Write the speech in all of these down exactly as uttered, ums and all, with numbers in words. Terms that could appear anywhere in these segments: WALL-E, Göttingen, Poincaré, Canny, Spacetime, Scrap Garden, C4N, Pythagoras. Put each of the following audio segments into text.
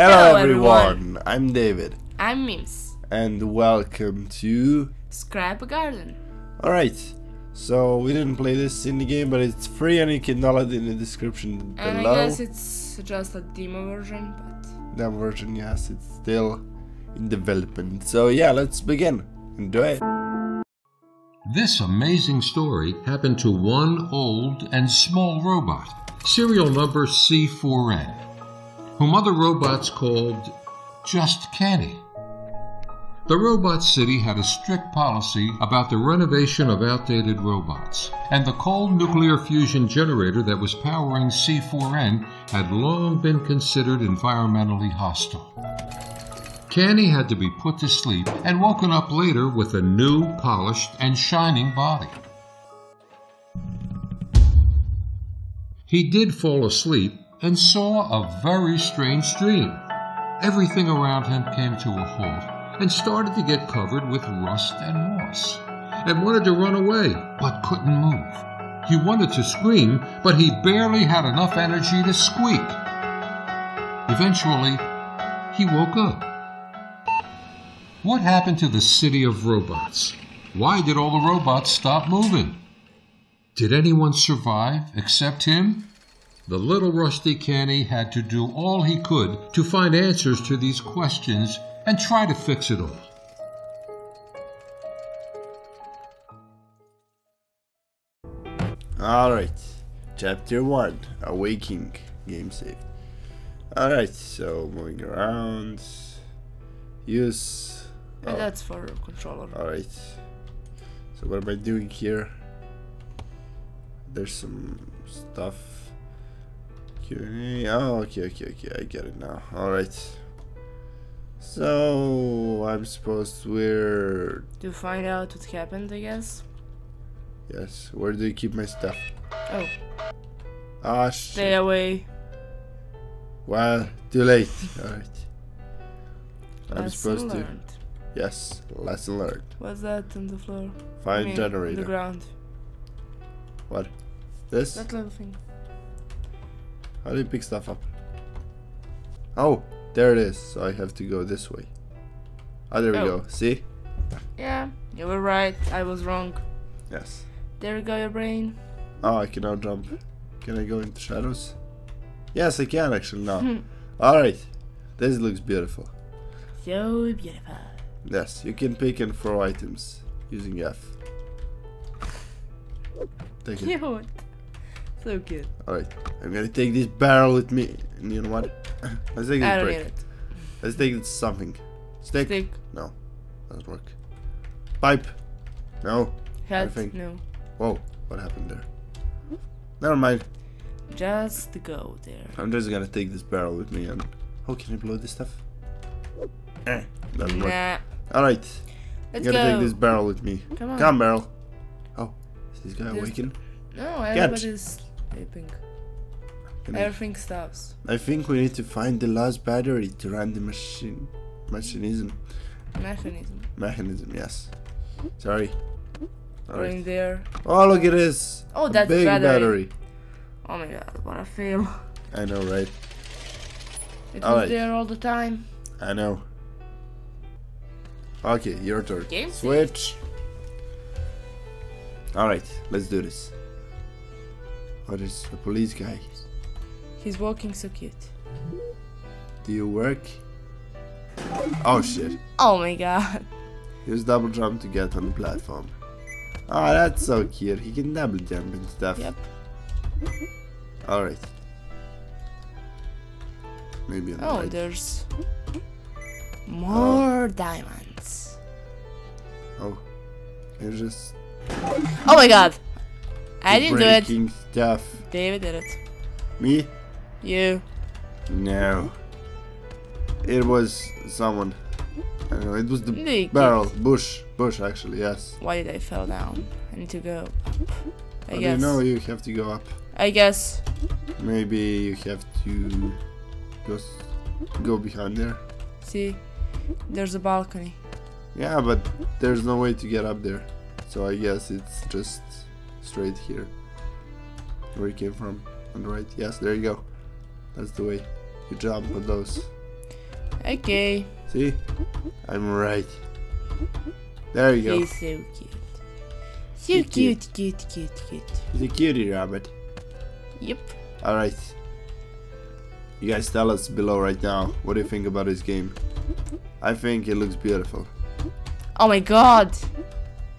Hello, Hello everyone. everyone, I'm David. I'm Mims. And welcome to Scrap Garden. Alright, so we didn't play this in the game, but it's free and you can download it in the description and below. I guess it's just a demo version, but... Demo version, yes, it's still in development. So yeah, let's begin. Enjoy it. This amazing story happened to one old and small robot, serial number C four N. Whom other robots called just Canny. The robot city had a strict policy about the renovation of outdated robots, and the cold nuclear fusion generator that was powering C four N had long been considered environmentally hostile. Canny had to be put to sleep and woken up later with a new, polished, and shining body. He did fall asleep, and saw a very strange dream. Everything around him came to a halt and started to get covered with rust and moss, and wanted to run away, but couldn't move. He wanted to scream, but he barely had enough energy to squeak. Eventually, he woke up. What happened to the city of robots? Why did all the robots stop moving? Did anyone survive except him? The little rusty Canny had to do all he could to find answers to these questions and try to fix it all. Alright, Chapter one, Awaking, game save. Alright, so moving around, use... Oh. That's for controller. Alright, so what am I doing here? There's some stuff. Oh, okay, okay, okay, I get it now. Alright. So, I'm supposed to wear... To find out what happened, I guess? Yes, where do you keep my stuff? Oh. Ah, shit. Stay away. Well, too late. Alright. I'm supposed learned. to... Yes, lesson learned. What's that on the floor? Find I mean, generator. The ground. What? This? That little thing. How do you pick stuff up? Oh, there it is. So I have to go this way. Oh, there we oh. go. See? Yeah, you were right. I was wrong. Yes. There you go, your brain. Oh, I can now jump. Can I go into shadows? Yes, I can actually now. Alright. This looks beautiful. So beautiful. Yes, you can pick and throw items using F. Take it. Cute. So cute. Alright, I'm gonna take this barrel with me. And you know what? Let's take this break. It. Let's take this something. Stick? Stick. No. Doesn't work. Pipe. No. Hat. No. Whoa, what happened there? Never mind. Just go there. I'm just gonna take this barrel with me and... Oh, can I blow this stuff? Eh, doesn't nah. work. Alright. I'm gonna go. take this barrel with me. Come on. Come, barrel. Oh, is this guy awakened? No, everybody's... Catch. Sleeping. Everything stops. I think we need to find the last battery to run the machine. Machinism. Mechanism. Mechanism, yes. Sorry. All right. there. Oh, look at this. Oh, that's a big battery. battery. Oh my god, what a fail. I know, right? It all was right. there all the time. I know. Okay, your turn. Game Switch. Alright, let's do this. Oh, there's a police guy. He's walking so cute. Do you work? Oh shit. Oh my god. Use double jump to get on the platform. Oh, that's so cute. He can double jump and stuff. Yep. Alright. Maybe on the Oh, right. there's more oh. diamonds. Oh. You're just... Oh my god. I didn't do it. Stuff. David did it. Me? You. No. It was someone. I don't know. It was the they barrel. Kicked. Bush. Bush, actually, yes. Why did I fall down? I need to go up. I oh, guess. You know you have to go up. I guess. Maybe you have to just go behind there. See? There's a balcony. Yeah, but there's no way to get up there. So I guess it's just... straight here where you came from on the right. Yes, there you go. That's the way you jump on those. Okay. See? I'm right. There you go. He's so cute. So cute, cute, cute, cute, cute. He's a cutie rabbit. Yep. Alright. You guys tell us below right now, what do you think about this game? I think it looks beautiful. Oh my god!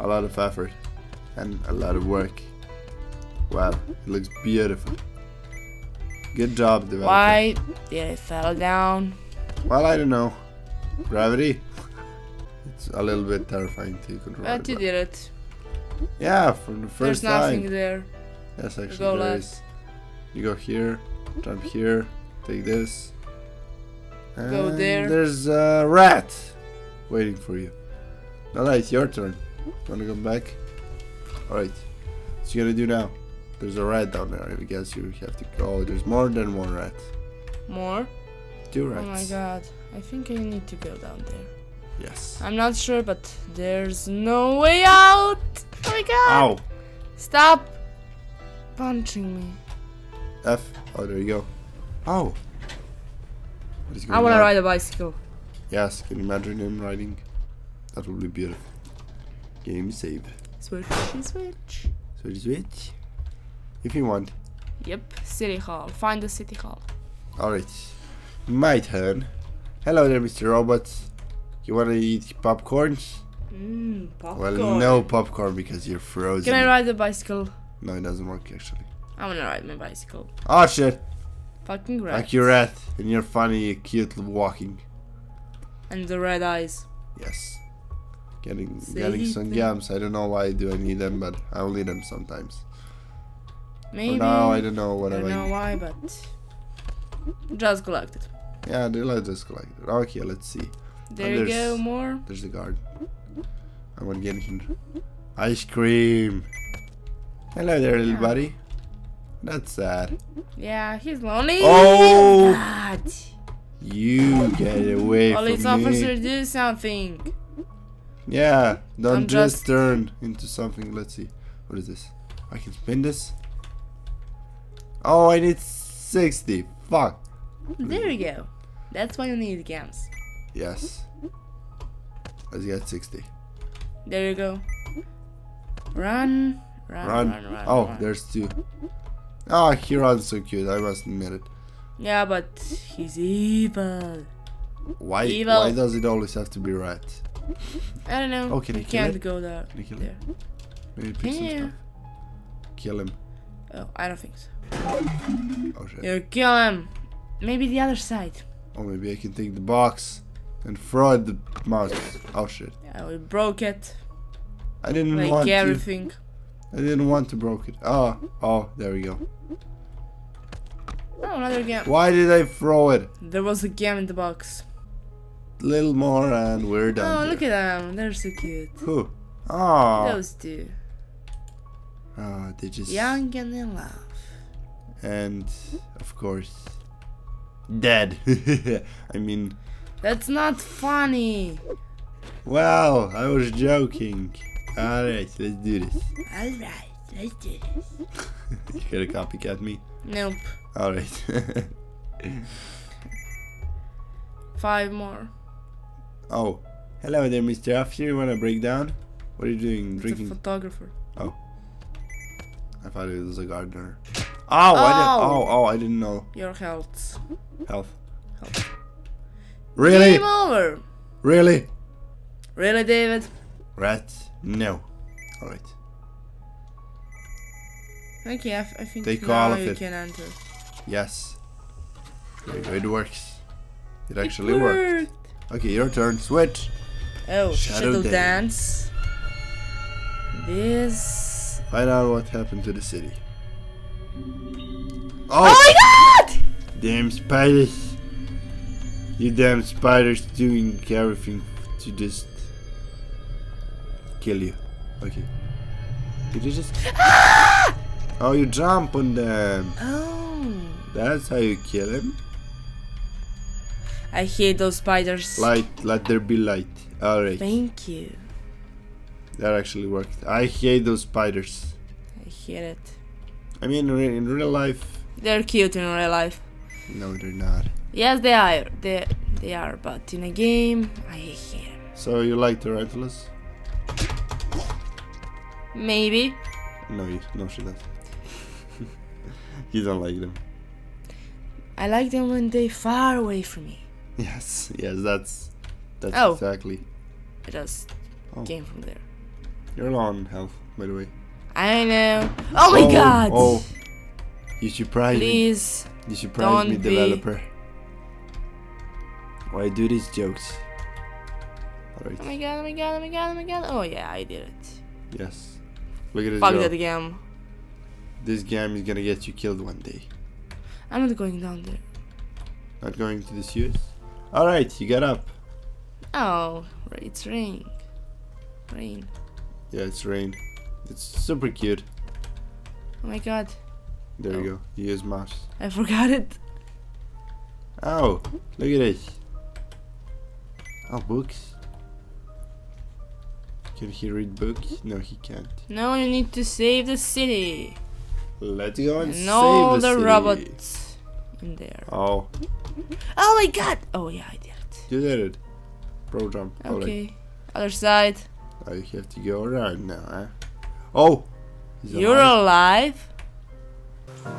A lot of effort. And a lot of work. Wow, it looks beautiful. Good job, developer. Why did it settle down? Well, I don't know. Gravity? It's a little bit terrifying to control. But you did it. Yeah, for the first time. There's nothing there. Yes, actually go there left. Is. You go here, jump here, take this. And go there. There's a rat waiting for you. Alright, your turn. Wanna come back? Alright. What you gonna do now? There's a rat down there. I guess you have to go. Oh, there's more than one rat. More? Two rats. Oh my god. I think I need to go down there. Yes. I'm not sure, but there's no way out. Oh my god. Ow. Stop punching me. F. Oh, there you go. Ow. What is going I want to ride a bicycle. Yes. Can you imagine him riding? That would be beautiful. Game save. Switch, switch. Switch, switch. If you want. Yep. City hall. Find the city hall. Alright. My turn. Hello there, Mister Robot. You wanna eat popcorn? Mmm, popcorn. Well, no popcorn because you're frozen. Can I ride the bicycle? No, it doesn't work actually. I wanna ride my bicycle. Oh shit! Fucking rat. Like your rat, and you're funny, cute walking. And the red eyes. Yes. Getting Say getting some thing. Yams. I don't know why do I need them, but I only need them sometimes. Maybe. No, I don't know what I. I don't know why, but just collect it. Yeah, they'll just collect it. Okay, let's see. There you go, more. There's the guard. I want to get him. Ice cream. Hello there, little yeah. buddy. That's sad. Yeah, he's lonely. Oh! God. You get away Police from me. Police officer, do something. Yeah, don't I'm just, just turn into something. Let's see. What is this? I can spin this. Oh, I need sixty. Fuck. There you go. That's why you need games. Yes. Let's get sixty. There you go. Run, run, run, run. run oh, run. There's two. Oh, he runs so cute. I must admit it. Yeah, but he's evil. Why? Evil. Why does it always have to be rat? I don't know. Oh, can you can't it? go there. Can you kill there. Him? Maybe pick some stuff. Kill him. Oh, I don't think so. Oh shit! You kill him. Maybe the other side. Oh, maybe I can take the box. And fraud the mouse. Oh shit. Yeah, we broke it. I didn't like want everything. to. I didn't want to broke it. Oh, oh, there we go. Oh, another game. Why did I throw it? There was a game in the box. Little more and we're done. Oh, here. Look at them. They're so cute. Who? Oh. Those two. Oh, they just. Young and in love. And, of course, dead. I mean. That's not funny. Well, I was joking. Alright, let's do this. Alright, let's do this. You gonna copycat me? Nope. Alright. Five more. Oh. Hello there, Mister Officer. You wanna break down? What are you doing? It's Drinking? A photographer. Oh. I thought it was a gardener. Oh, oh. I didn't, oh, oh, I didn't know. Your health. Health. Health. Really? Game over. Really? Really, David? Rat? No. Alright. Okay, I, I think Take now all of you it. can enter. Yes. There you go. It works. It actually it worked. worked. Okay, your turn. Switch. Oh, Shadow, Shadow Dance. Dance. This. Find out what happened to the city. Oh, oh my god! Damn spiders. You damn spiders doing everything to just kill you. Okay. Did you just... Ah! Oh, you jump on them. Oh. That's how you kill them. I hate those spiders. Light. Let there be light. Alright. Thank you. That actually worked. I hate those spiders. I hate it. I mean, in real life... They're cute in real life. No, they're not. Yes, they are. They, They are, but in a game, I hate them. So you like the rifles? Maybe. No, you, no, she doesn't. You don't like them. I like them when they're far away from me. Yes, yes, that's that's oh. exactly. It just oh. came from there. You're low on health, by the way. I know. Oh my oh, god! Oh, you surprised me. Please. You surprised me, developer. Why well, do these jokes? All right. Oh my god! Oh my god! Oh my god! Oh my god! Oh yeah, I did it. Yes. Look at this. Fuck that game. This game is gonna get you killed one day. I'm not going down there. Not going to the sewers? Alright, you get up. Oh, it's rain. Rain. Yeah, it's rain. It's super cute. Oh my god. There oh. you go. You use mouse. I forgot it. Oh, look at this. Oh, books. Can he read books? No, he can't. No, you need to save the city. Let's go and, and save all the, the city. robots in there. Oh. Oh my god! Oh yeah, I did it. You did it. Pro jump. Okay. All right. Other side. I have to go around now, huh? Oh! You're alive? So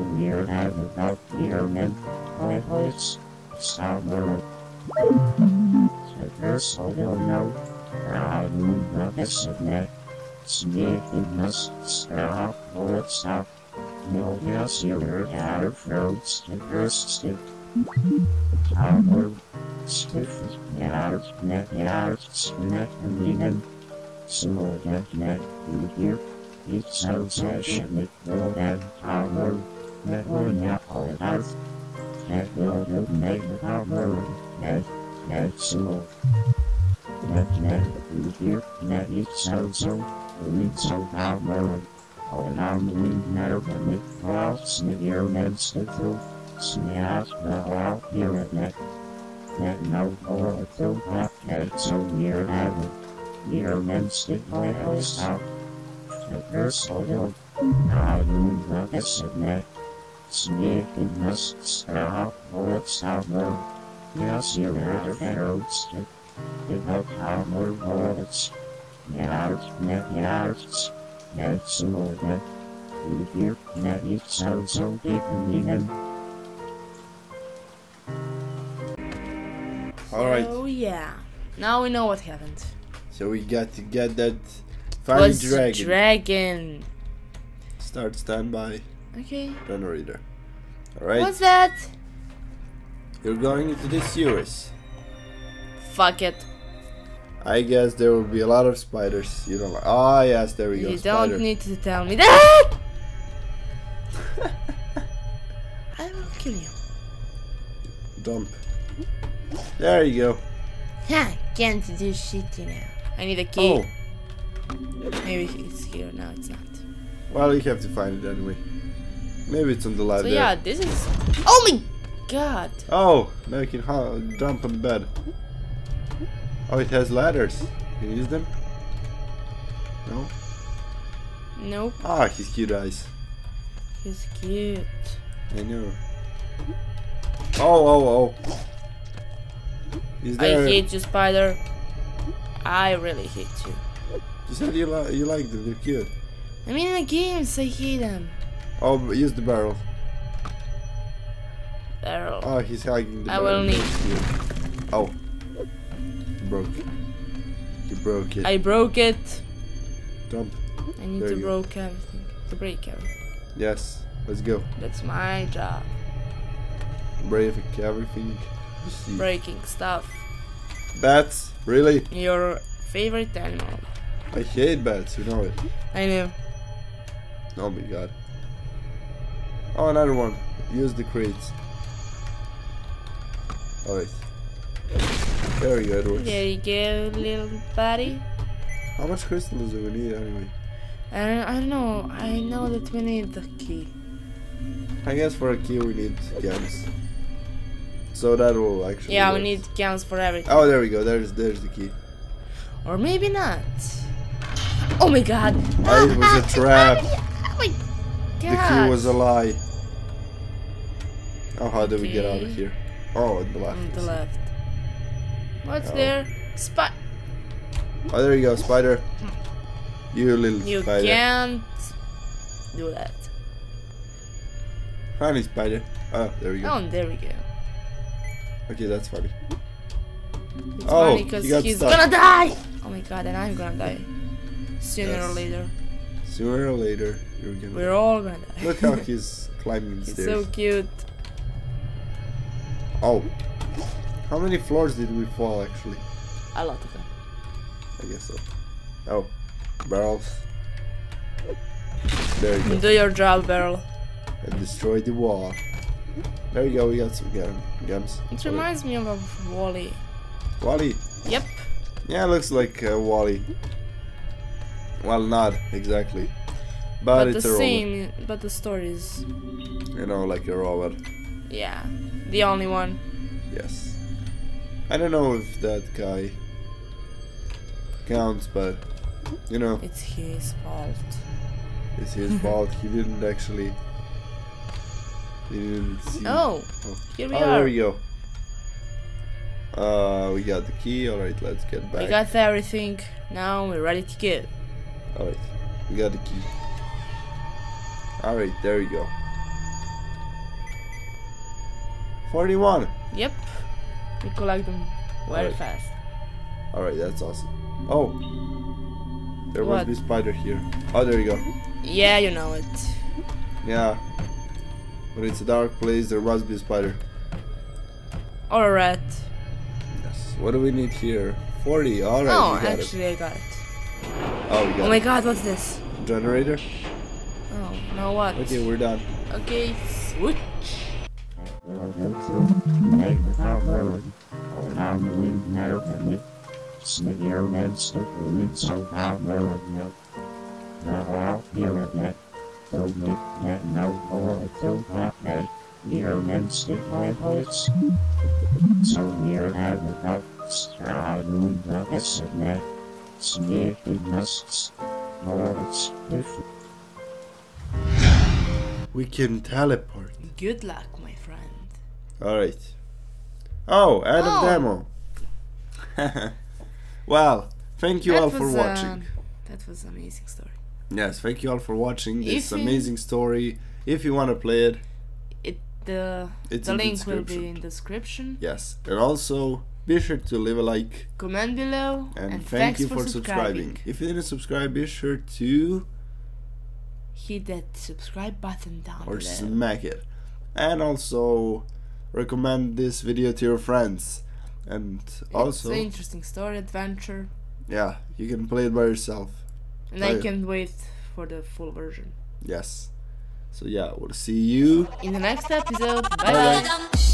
we're at about here, man. My voice sound world. So first, I don't know. I don't know this of me. Sneaking us, stop, or stop. No, yes, you heard our throats and first stick. Tower, stiff, yard, net, yard, net, and even. So that net, you hear. It's so session, it will end our world, that will not hold us, that will not make our world, that, that's all. That, that, we hear, that it's so, so, it's so our world, all around we know that it falls, the humans, the truth, smears, the all here and that, that no more to what, that so we're having, humans, the voice out. First of all, I don't know this of me. Sneaking must stop, or it's our world. Yes, you heard the roads, without our words. Yards, net yards, that's all that. You hear that it sounds so deep and even. Alright. Oh, yeah. Now we know what happened. So we got to get that. Find dragon. dragon. Start standby. Okay. Don't read her. All right. What's that? You're going into the sewers. Fuck it. I guess there will be a lot of spiders. You don't. Like. Oh yes, there we go. You spider. Don't need to tell me that. I will kill you. Dump. There you go. I can't do shit now. I need a key. Oh. Maybe it's here, no it's not. Well, we have to find it anyway. Maybe it's on the ladder. So yeah, this is... Oh my god! Oh, now you can jump on bed. Oh, it has ladders. Can you use them? No? Nope. Ah, his cute eyes. He's cute. I know. Oh, oh, oh. Is there... I hate you, spider. I really hate you. You said you, li you like them, they're cute. I mean in the games, I hate them. Oh, use the barrel. Barrel. Oh, he's hugging the I barrel. I will need. Oh. Broke. You broke it. I broke it. Jump. I need there to break everything. To break everything. Yes, let's go. That's my job. Breaking everything. Breaking stuff. Bats, really? Your favorite animal. I hate bats, you know it. I know. Oh my god. Oh, another one. Use the crates. Alright. There you go, Edwards. There you go, little buddy. How much crystals do we need anyway? I don't, I don't know. I know that we need the key. I guess for a key we need gems. So that will actually. Yeah, work. We need gems for everything. Oh, there we go. There's, there's the key. Or maybe not. Oh my god! Ah, it was ah, a trap. Oh my god. The key was a lie. Oh, how okay. do we get out of here? Oh, on the left. On the left. What's oh. there? Spy. Oh, there you go, spider. You little you spider. You can't do that. Funny spider. Oh, there we go. Oh, there we go. Okay, that's funny. It's oh, funny because he's stuck. Gonna die! Oh my god, and I'm gonna die. Sooner yes. or later. Sooner or later, you're gonna We're die. all gonna die. Look how he's climbing the stairs. It's so cute. Oh. How many floors did we fall, actually? A lot of them. I guess so. Oh. Barrels. There you go. Do your job, barrel. And destroy the wall. There you go, we got some gems. It reminds me of WALL-E. WALL-E? Yep. Yeah, it looks like uh, WALL-E. Well, not exactly. But, but it's the a same, robot. But the story is... You know, like a robot. Yeah, the only one. Yes. I don't know if that guy counts, but, you know... It's his fault. It's his fault. He didn't actually... He didn't see... Oh, oh. here we oh, are. There we go. Uh, we got the key. Alright, let's get back. We got everything. Now we're ready to get. Alright, we got the key. Alright, there we go. forty-one. Yep. We collect them very right. fast. Alright, that's awesome. Oh. There what? must be a spider here. Oh, there you go. Yeah, you know it. Yeah. But it's a dark place. There must be a spider. Or a rat. What do we need here? forty, alright. Oh, we got actually, it. I got it. Oh, we got oh my it. god, what's this? Generator? Oh, now what? Okay, we're done. Okay, switch. So here I have a straddling the S M A, sneaking musts, bullets, we can teleport. Good luck, my friend. Alright. Oh, add a oh. demo. Well, thank you that all for a, watching. That was an amazing story. Yes, thank you all for watching this if amazing you, story. If you want to play it, The, the link will be in the description. Yes, and also be sure to leave a like, comment below, and, and thank you for subscribing. subscribing. If you didn't subscribe, be sure to hit that subscribe button down or below. Smack it. And also recommend this video to your friends. And also, it's an interesting story adventure. Yeah, you can play it by yourself. And play I can't it. wait for the full version. Yes. So yeah, we'll see you in the next episode. Bye bye. Bye.